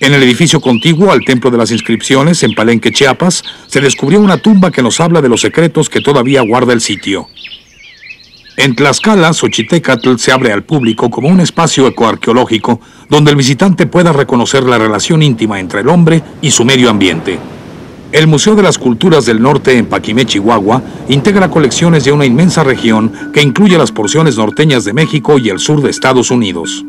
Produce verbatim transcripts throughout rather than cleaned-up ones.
En el edificio contiguo al Templo de las Inscripciones, en Palenque, Chiapas, se descubrió una tumba que nos habla de los secretos que todavía guarda el sitio. En Tlaxcala, Xochitecatl se abre al público como un espacio ecoarqueológico donde el visitante pueda reconocer la relación íntima entre el hombre y su medio ambiente. El Museo de las Culturas del Norte en Paquimé, Chihuahua, integra colecciones de una inmensa región que incluye las porciones norteñas de México y el sur de Estados Unidos.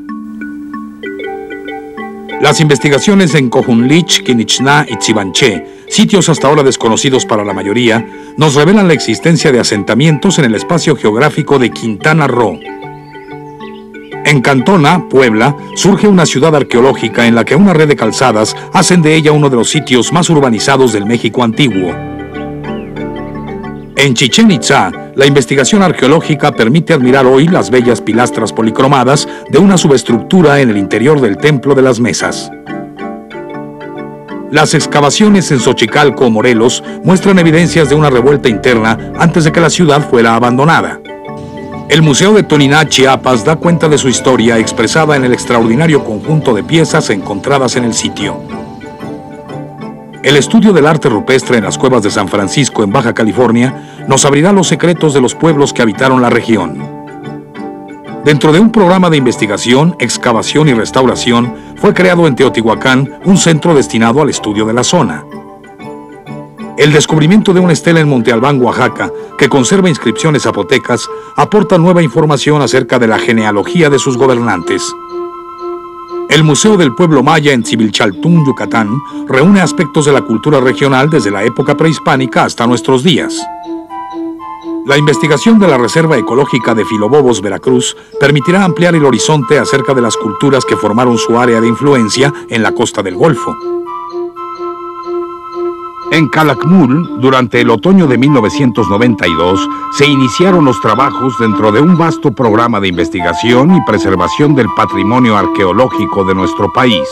Las investigaciones en Kohunlich, Kinichná y Tzibanché, sitios hasta ahora desconocidos para la mayoría, nos revelan la existencia de asentamientos en el espacio geográfico de Quintana Roo. En Cantona, Puebla, surge una ciudad arqueológica en la que una red de calzadas hacen de ella uno de los sitios más urbanizados del México antiguo. En Chichén Itzá, la investigación arqueológica permite admirar hoy las bellas pilastras policromadas de una subestructura en el interior del Templo de las Mesas. Las excavaciones en Xochicalco, Morelos, muestran evidencias de una revuelta interna antes de que la ciudad fuera abandonada. El Museo de Toniná, Chiapas, da cuenta de su historia expresada en el extraordinario conjunto de piezas encontradas en el sitio. El estudio del arte rupestre en las cuevas de San Francisco, en Baja California, nos abrirá los secretos de los pueblos que habitaron la región. Dentro de un programa de investigación, excavación y restauración, fue creado en Teotihuacán un centro destinado al estudio de la zona. El descubrimiento de una estela en Monte Albán, Oaxaca, que conserva inscripciones zapotecas, aporta nueva información acerca de la genealogía de sus gobernantes. El Museo del Pueblo Maya en Dzibilchaltún, Yucatán, reúne aspectos de la cultura regional desde la época prehispánica hasta nuestros días. La investigación de la Reserva Ecológica de Filobobos, Veracruz, permitirá ampliar el horizonte acerca de las culturas que formaron su área de influencia en la costa del Golfo. En Calakmul, durante el otoño de mil novecientos noventa y dos, se iniciaron los trabajos dentro de un vasto programa de investigación y preservación del patrimonio arqueológico de nuestro país.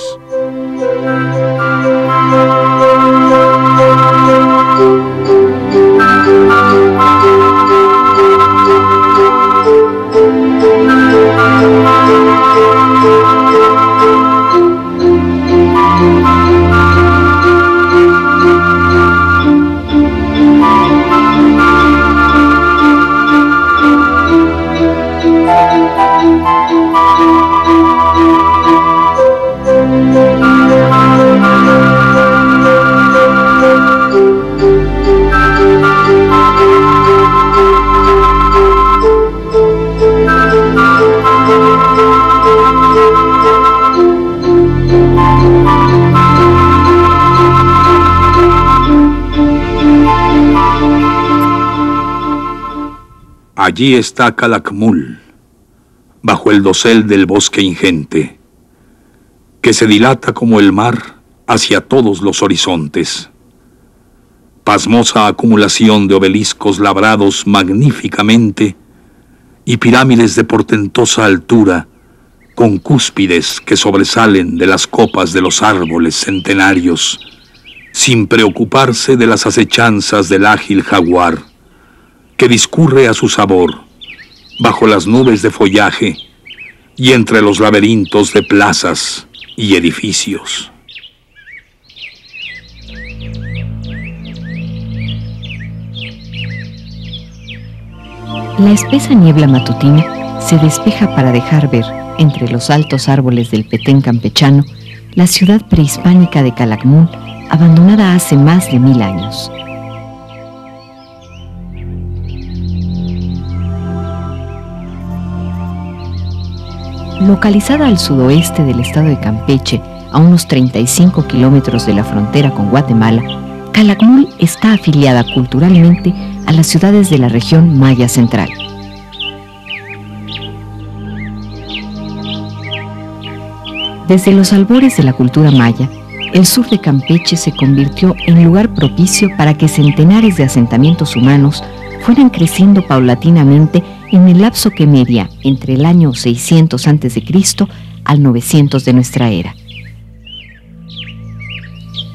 Allí está Calakmul, bajo el dosel del bosque ingente, que se dilata como el mar hacia todos los horizontes. Pasmosa acumulación de obeliscos labrados magníficamente y pirámides de portentosa altura, con cúspides que sobresalen de las copas de los árboles centenarios, sin preocuparse de las acechanzas del ágil jaguar, que discurre a su sabor, bajo las nubes de follaje y entre los laberintos de plazas y edificios. La espesa niebla matutina se despeja para dejar ver, entre los altos árboles del Petén Campechano, la ciudad prehispánica de Calakmul, abandonada hace más de mil años. Localizada al sudoeste del estado de Campeche, a unos treinta y cinco kilómetros de la frontera con Guatemala, Calakmul está afiliada culturalmente a las ciudades de la región maya central. Desde los albores de la cultura maya, el sur de Campeche se convirtió en lugar propicio para que centenares de asentamientos humanos fueran creciendo paulatinamente en el lapso que media entre el año seiscientos antes de Cristo al novecientos de nuestra era.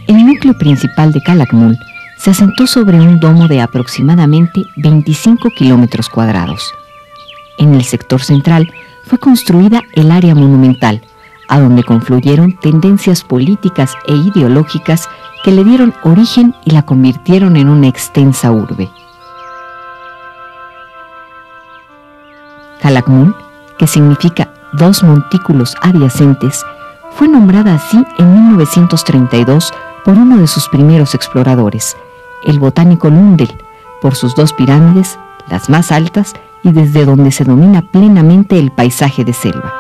El núcleo principal de Calakmul se asentó sobre un domo de aproximadamente veinticinco kilómetros cuadrados. En el sector central fue construida el área monumental, a donde confluyeron tendencias políticas e ideológicas que le dieron origen y la convirtieron en una extensa urbe. Calakmul, que significa dos montículos adyacentes, fue nombrada así en mil novecientos treinta y dos por uno de sus primeros exploradores, el botánico Lundell, por sus dos pirámides, las más altas y desde donde se domina plenamente el paisaje de selva.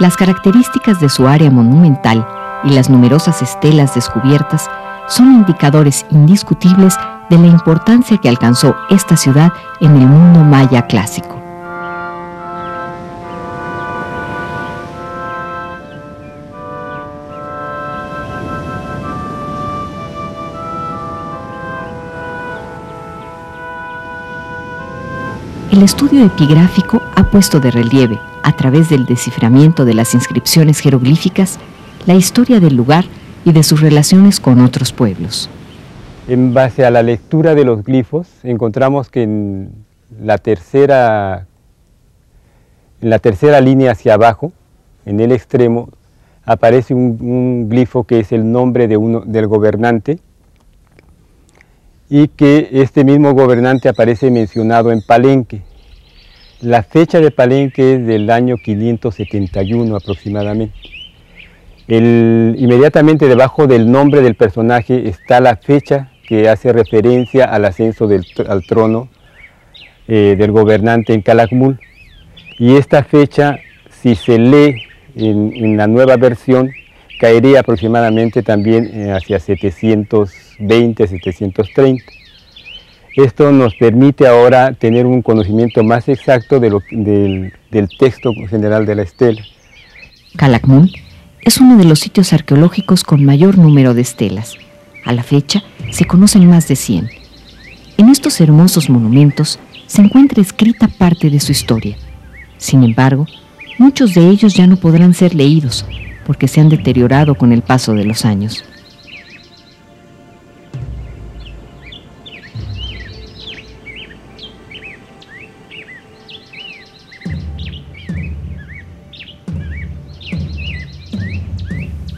Las características de su área monumental y las numerosas estelas descubiertas son indicadores indiscutibles de la importancia que alcanzó esta ciudad en el mundo maya clásico. El estudio epigráfico ha puesto de relieve, a través del desciframiento de las inscripciones jeroglíficas, la historia del lugar y de sus relaciones con otros pueblos. En base a la lectura de los glifos, encontramos que en la tercera, en la tercera línea hacia abajo, en el extremo, aparece un, un glifo que es el nombre de uno, del gobernante, y que este mismo gobernante aparece mencionado en Palenque. La fecha de Palenque es del año quinientos setenta y uno aproximadamente. El, inmediatamente debajo del nombre del personaje está la fecha que hace referencia al ascenso del, al trono eh, del gobernante en Calakmul. Y esta fecha, si se lee en, en la nueva versión, caería aproximadamente también hacia setecientos veinte, setecientos treinta. Esto nos permite ahora tener un conocimiento más exacto de lo, del, del texto general de la estela. Calakmul es uno de los sitios arqueológicos con mayor número de estelas. A la fecha se conocen más de cien. En estos hermosos monumentos se encuentra escrita parte de su historia. Sin embargo, muchos de ellos ya no podrán ser leídos porque se han deteriorado con el paso de los años.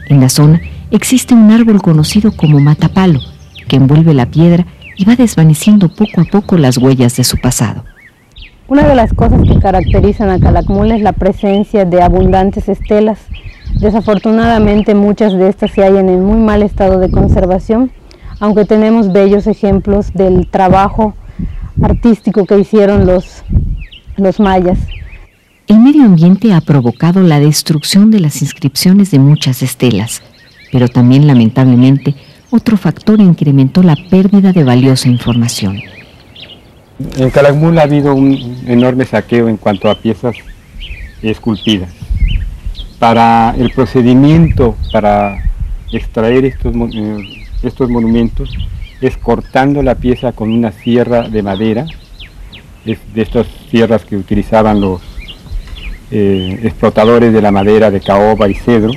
En la zona existe un árbol conocido como matapalo, que envuelve la piedra y va desvaneciendo poco a poco las huellas de su pasado. Una de las cosas que caracterizan a Calakmul es la presencia de abundantes estelas. Desafortunadamente muchas de estas se hallan en muy mal estado de conservación, aunque tenemos bellos ejemplos del trabajo artístico que hicieron los, los mayas. El medio ambiente ha provocado la destrucción de las inscripciones de muchas estelas, pero también lamentablemente otro factor incrementó la pérdida de valiosa información. En Calakmul ha habido un enorme saqueo en cuanto a piezas esculpidas. Para el procedimiento para extraer estos, estos monumentos es cortando la pieza con una sierra de madera, es de estas sierras que utilizaban los Eh, explotadores de la madera de caoba y cedro,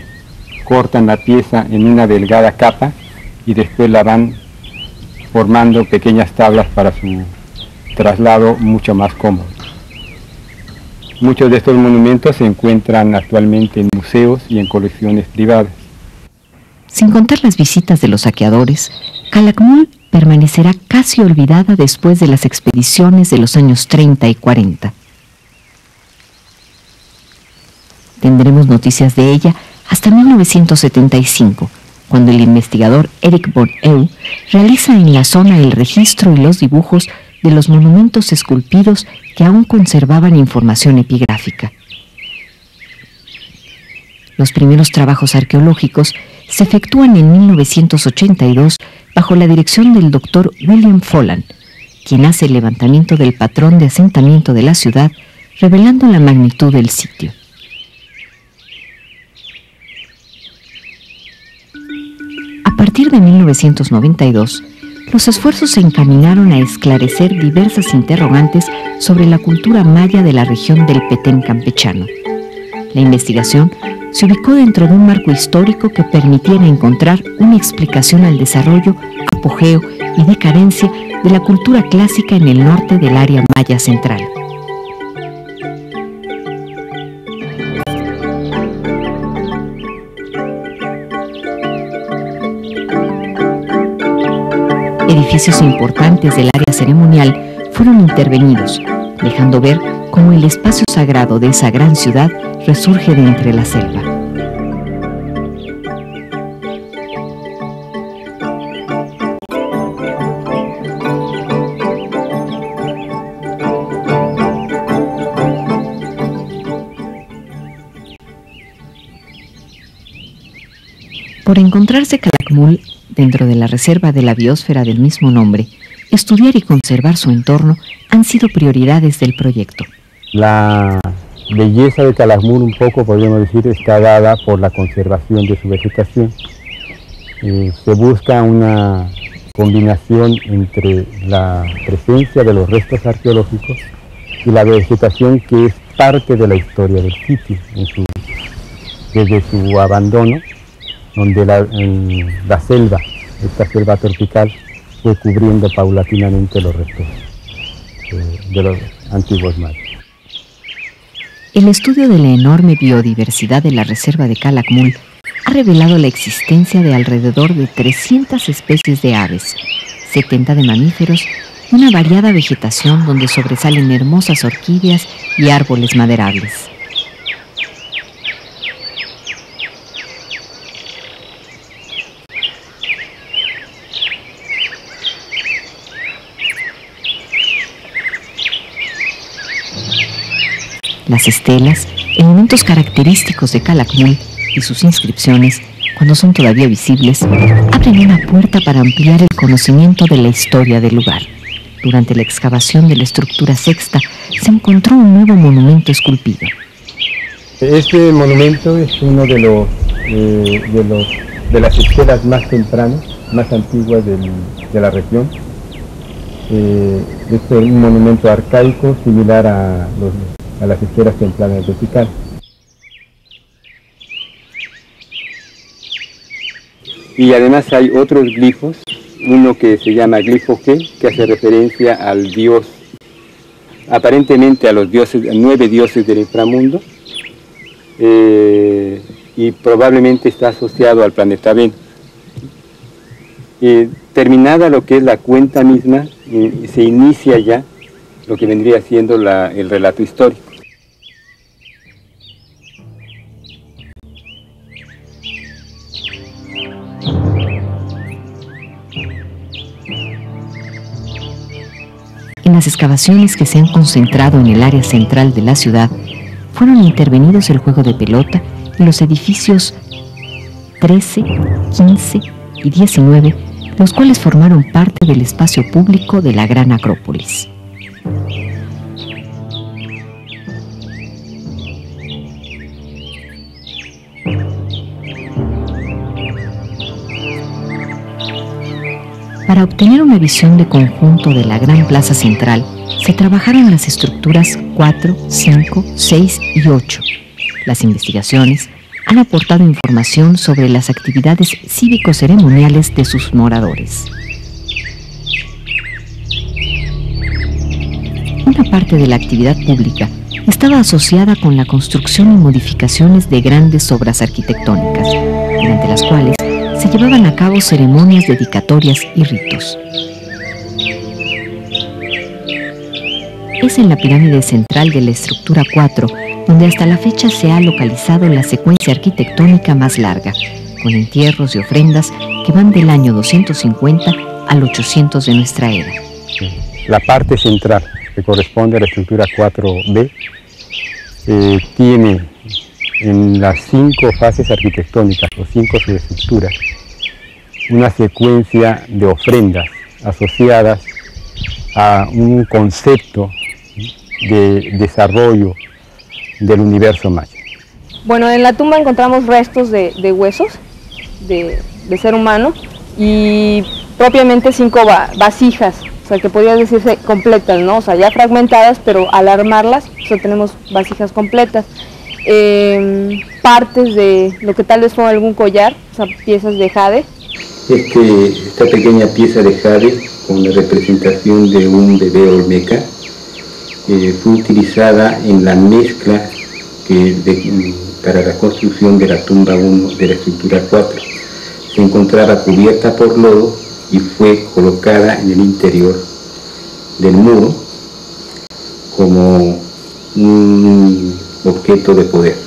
cortan la pieza en una delgada capa y después la van formando pequeñas tablas para su traslado mucho más cómodo. Muchos de estos monumentos se encuentran actualmente en museos y en colecciones privadas. Sin contar las visitas de los saqueadores, Calakmul permanecerá casi olvidada después de las expediciones de los años treinta y cuarenta. Tendremos noticias de ella hasta mil novecientos setenta y cinco, cuando el investigador Eric von Euw realiza en la zona el registro y los dibujos de los monumentos esculpidos que aún conservaban información epigráfica. Los primeros trabajos arqueológicos se efectúan en mil novecientos ochenta y dos bajo la dirección del doctor William Folan, quien hace el levantamiento del patrón de asentamiento de la ciudad, revelando la magnitud del sitio. A partir de mil novecientos noventa y dos, los esfuerzos se encaminaron a esclarecer diversas interrogantes sobre la cultura maya de la región del Petén Campechano. La investigación se ubicó dentro de un marco histórico que permitiera encontrar una explicación al desarrollo, apogeo y decadencia de la cultura clásica en el norte del área maya central. edificios importantes del área ceremonial fueron intervenidos, dejando ver cómo el espacio sagrado de esa gran ciudad resurge de entre la selva. Por encontrarse Calakmul dentro de la Reserva de la Biosfera del mismo nombre, estudiar y conservar su entorno han sido prioridades del proyecto. La belleza de Calakmul, un poco podríamos decir, está dada por la conservación de su vegetación. Eh, se busca una combinación entre la presencia de los restos arqueológicos y la vegetación que es parte de la historia del sitio, en su, desde su abandono, donde la, en la selva, esta selva tropical, fue cubriendo paulatinamente los restos eh, de los antiguos mayas. El estudio de la enorme biodiversidad de la reserva de Calakmul ha revelado la existencia de alrededor de trescientas especies de aves, setenta de mamíferos y una variada vegetación donde sobresalen hermosas orquídeas y árboles maderables. Las estelas, elementos característicos de Calakmul y sus inscripciones, cuando son todavía visibles, abren una puerta para ampliar el conocimiento de la historia del lugar. Durante la excavación de la estructura sexta, se encontró un nuevo monumento esculpido. Este monumento es uno de, los, eh, de, los, de las estelas más tempranas, más antiguas del, de la región. Eh, este es un monumento arcaico similar a los a las esferas templadas de Tikal. Y además hay otros glifos, uno que se llama glifo G, que hace referencia al dios, aparentemente a los dioses, nueve dioses del inframundo, eh, y probablemente está asociado al planeta Venus. Eh, terminada lo que es la cuenta misma, eh, se inicia ya lo que vendría siendo la, el relato histórico. En las excavaciones que se han concentrado en el área central de la ciudad, fueron intervenidos el juego de pelota y los edificios trece, quince y diecinueve, los cuales formaron parte del espacio público de la Gran Acrópolis. Para obtener una visión de conjunto de la gran plaza central, se trabajaron las estructuras cuatro, cinco, seis y ocho. Las investigaciones han aportado información sobre las actividades cívico-ceremoniales de sus moradores. Una parte de la actividad pública estaba asociada con la construcción y modificaciones de grandes obras arquitectónicas, durante las cuales se llevaban a cabo ceremonias dedicatorias y ritos. Es en la pirámide central de la estructura cuatro donde hasta la fecha se ha localizado la secuencia arquitectónica más larga, con entierros y ofrendas que van del año doscientos cincuenta al ochocientos de nuestra era. La parte central, que corresponde a la estructura cuatro B, eh, tiene en las cinco fases arquitectónicas o cinco subestructuras una secuencia de ofrendas asociadas a un concepto de desarrollo del universo maya. Bueno, en la tumba encontramos restos de, de huesos de, de ser humano y propiamente cinco va, vasijas, o sea que podrían decirse completas, ¿no? O sea, ya fragmentadas, pero al armarlas, o sea, tenemos vasijas completas. Eh, partes de lo que tal vez fue algún collar, o sea, piezas de jade. Este, esta pequeña pieza de jade con la representación de un bebé olmeca eh, fue utilizada en la mezcla que de, para la construcción de la tumba uno de la estructura cuatro. Se encontraba cubierta por lodo y fue colocada en el interior del muro como un objeto de poder.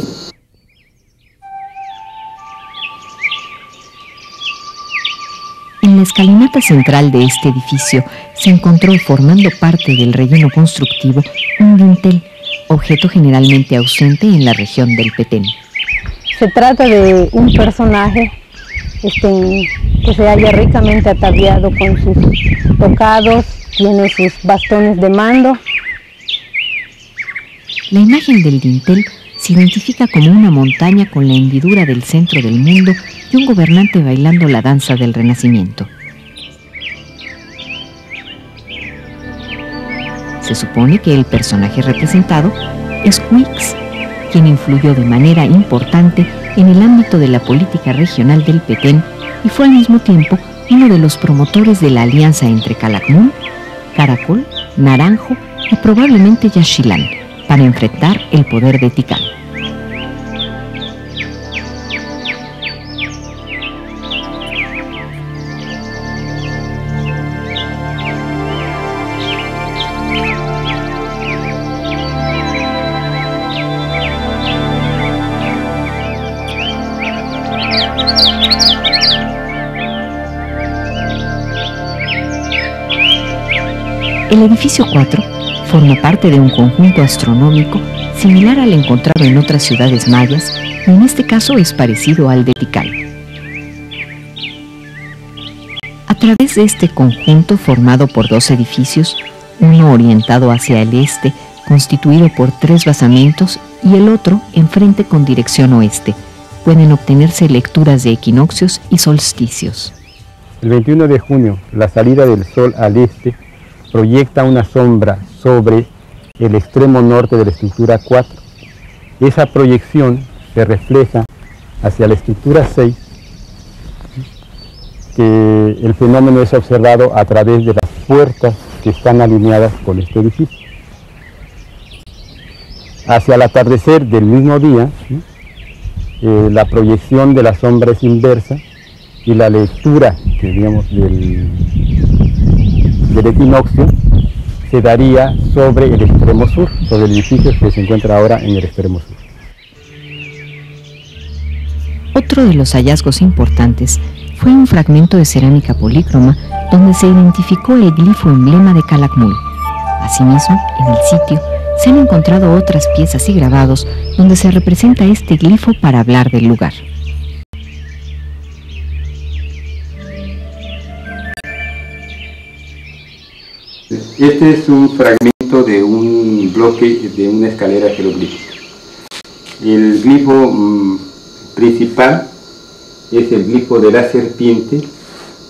En la escalinata central de este edificio se encontró, formando parte del relleno constructivo, un dintel, objeto generalmente ausente en la región del Petén. Se trata de un personaje este, que se halla ricamente ataviado con sus tocados, tiene sus bastones de mando. La imagen del dintel se identifica como una montaña con la hendidura del centro del mundo y un gobernante bailando la danza del Renacimiento. Se supone que el personaje representado es Quix, quien influyó de manera importante en el ámbito de la política regional del Petén y fue al mismo tiempo uno de los promotores de la alianza entre Calakmul, Caracol, Naranjo y probablemente Yaxchilán para enfrentar el poder de Tikal. El edificio cuatro forma parte de un conjunto astronómico similar al encontrado en otras ciudades mayas, y en este caso es parecido al de Tikal. A través de este conjunto, formado por dos edificios, uno orientado hacia el este, constituido por tres basamentos, y el otro enfrente con dirección oeste, pueden obtenerse lecturas de equinoccios y solsticios. El veintiuno de junio, la salida del sol al este proyecta una sombra sobre el extremo norte de la estructura cuatro. Esa proyección se refleja hacia la estructura seis, que el fenómeno es observado a través de las puertas que están alineadas con este edificio. Hacia el atardecer del mismo día, ¿sí? eh, la proyección de la sombra es inversa y la lectura que digamos del del equinoccio se daría sobre el extremo sur, sobre el edificio que se encuentra ahora en el extremo sur. Otro de los hallazgos importantes fue un fragmento de cerámica polícroma donde se identificó el glifo emblema de Calakmul. Asimismo, en el sitio se han encontrado otras piezas y grabados donde se representa este glifo para hablar del lugar. Este es un fragmento de un bloque de una escalera jeroglífica. El glifo mm, principal es el glifo de la serpiente,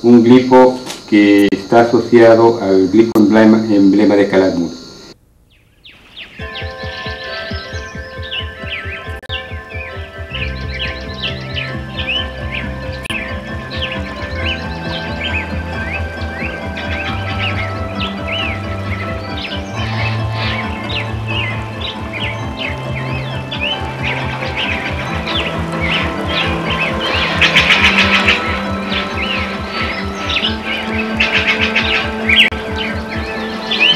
un glifo que está asociado al glifo emblema, emblema de Calakmul.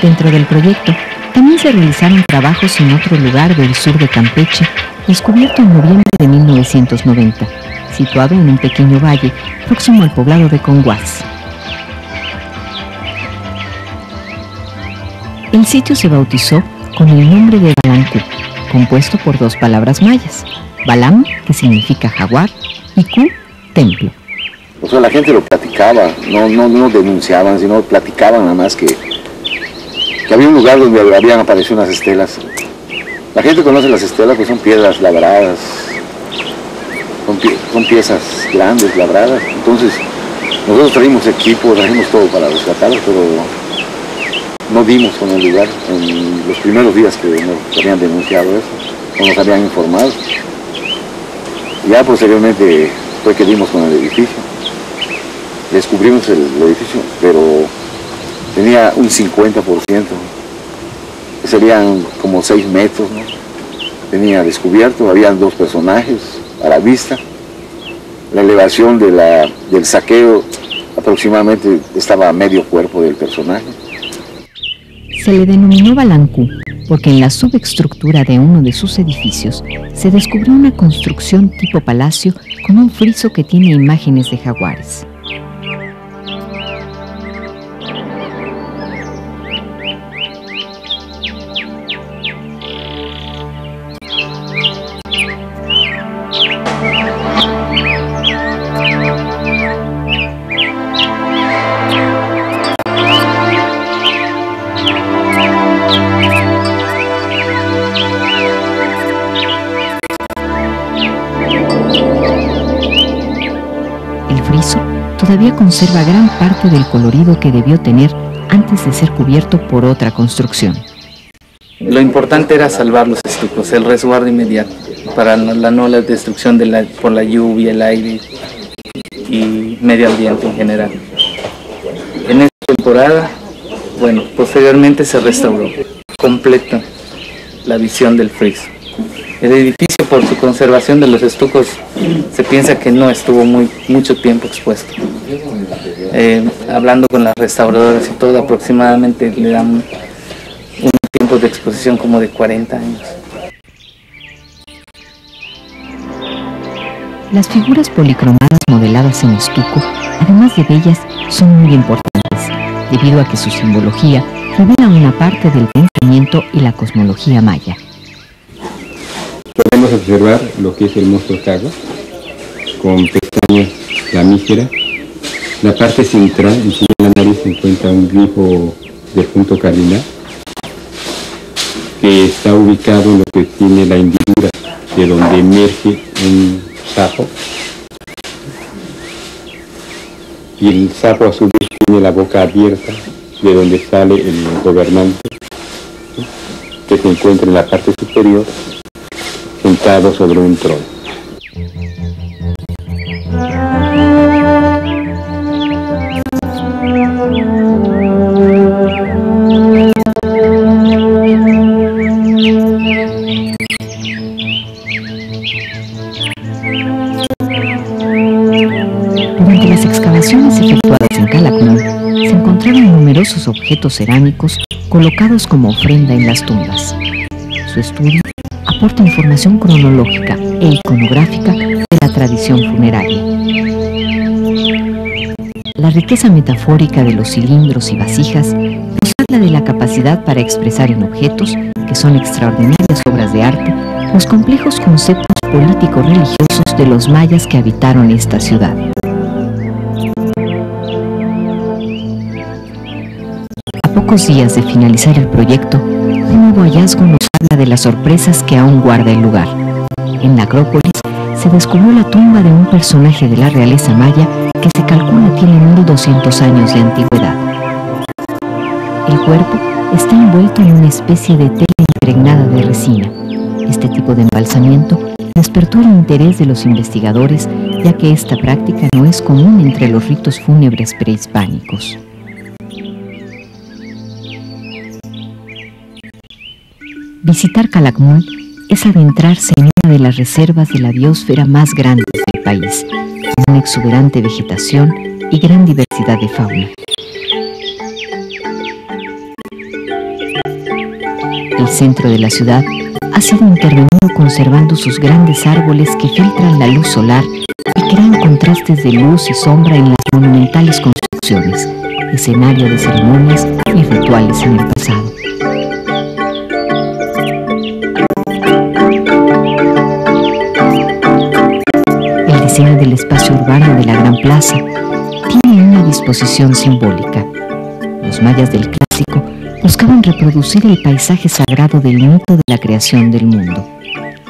Dentro del proyecto también se realizaron trabajos en otro lugar del sur de Campeche, descubierto en noviembre de mil novecientos noventa, situado en un pequeño valle próximo al poblado de Conguas. El sitio se bautizó con el nombre de Balancú, compuesto por dos palabras mayas, Balam, que significa jaguar, y Ku, templo. O sea, la gente lo platicaba, no, no, no denunciaban, sino platicaban nada más que... que había un lugar donde habían aparecido unas estelas. La gente conoce las estelas, pues son piedras labradas, son, pie, son piezas grandes, labradas. Entonces, nosotros trajimos equipo, trajimos todo para rescatarlas, pero no dimos con el lugar en los primeros días que nos habían denunciado eso, o nos habían informado. Ya posteriormente fue que dimos con el edificio. Descubrimos el, el edificio, pero... tenía un cincuenta por ciento, que serían como seis metros, ¿no? Tenía descubierto, habían dos personajes a la vista. La elevación de la, del saqueo Aproximadamente estaba a medio cuerpo del personaje. Se le denominó Balancú porque en la subestructura de uno de sus edificios se descubrió una construcción tipo palacio con un friso que tiene imágenes de jaguares. Todavía conserva gran parte del colorido que debió tener antes de ser cubierto por otra construcción. Lo importante era salvar los estucos, el resguardo inmediato, para la no la destrucción de la, por la lluvia, el aire y medio ambiente en general. En esta temporada, bueno, posteriormente se restauró completa la visión del friso. El edificio, por su conservación de los estucos, se piensa que no estuvo muy, mucho tiempo expuesto. Eh, hablando con las restauradoras y todo, aproximadamente le dan un tiempo de exposición como de cuarenta años. Las figuras policromadas modeladas en estuco, además de bellas, son muy importantes, debido a que su simbología revela una parte del pensamiento y la cosmología maya. Podemos observar lo que es el monstruo Cagua, con pestañas lamígeras. La parte central, encima de la nariz, se encuentra un glifo del punto cardinal, que está ubicado en lo que tiene la hendidura, de donde emerge un sapo. Y el sapo a su vez tiene la boca abierta, de donde sale el gobernante, que se encuentra en la parte superior, sentado sobre un trono. Durante las excavaciones efectuadas en Calakmul, se encontraron numerosos objetos cerámicos colocados como ofrenda en las tumbas. Su estudio aporta información cronológica e iconográfica de la tradición funeraria. La riqueza metafórica de los cilindros y vasijas nos habla de la capacidad para expresar en objetos, que son extraordinarias obras de arte, los complejos conceptos políticos religiosos de los mayas que habitaron esta ciudad. A pocos días de finalizar el proyecto, un nuevo hallazgo nos habla de las sorpresas que aún guarda el lugar. En la Acrópolis se descubrió la tumba de un personaje de la realeza maya que se calcula tiene mil doscientos años de antigüedad. El cuerpo está envuelto en una especie de tela impregnada de resina. Este tipo de embalsamiento despertó el interés de los investigadores, ya que esta práctica no es común entre los ritos fúnebres prehispánicos. Visitar Calakmul es adentrarse en una de las reservas de la biosfera más grandes del país, con una exuberante vegetación y gran diversidad de fauna. El centro de la ciudad ha sido intervenido conservando sus grandes árboles que filtran la luz solar y crean contrastes de luz y sombra en las monumentales construcciones, escenario de ceremonias y rituales en el pasado. El espacio urbano de la Gran Plaza tiene una disposición simbólica. Los mayas del clásico buscaban reproducir el paisaje sagrado del mito de la creación del mundo.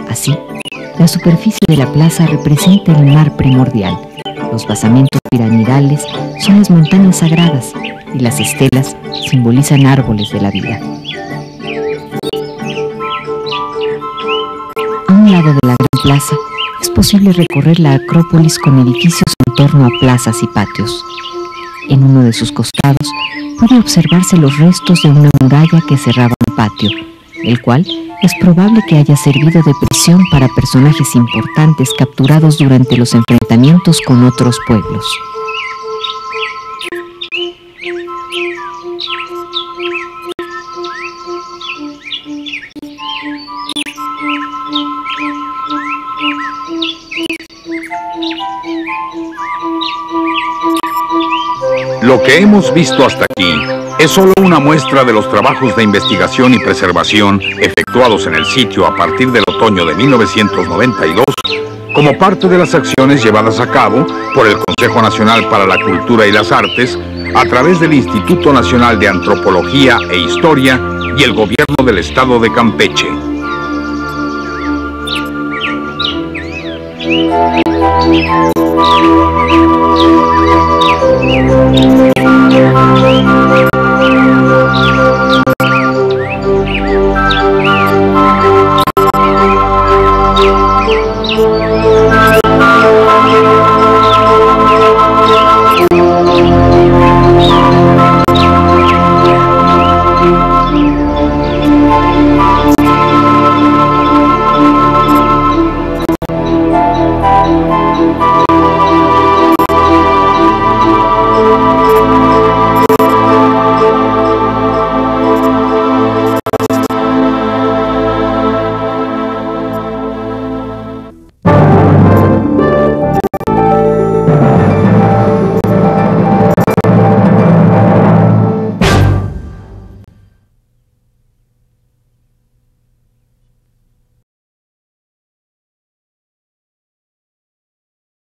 Así, la superficie de la plaza representa el mar primordial, los basamentos piramidales son las montañas sagradas y las estelas simbolizan árboles de la vida. A un lado de la Gran Plaza, es posible recorrer la Acrópolis con edificios en torno a plazas y patios. En uno de sus costados puede observarse los restos de una muralla que cerraba un patio, el cual es probable que haya servido de prisión para personajes importantes capturados durante los enfrentamientos con otros pueblos. Lo que hemos visto hasta aquí es solo una muestra de los trabajos de investigación y preservación efectuados en el sitio a partir del otoño de mil novecientos noventa y dos, como parte de las acciones llevadas a cabo por el Consejo Nacional para la Cultura y las Artes a través del Instituto Nacional de Antropología e Historia y el Gobierno del Estado de Campeche.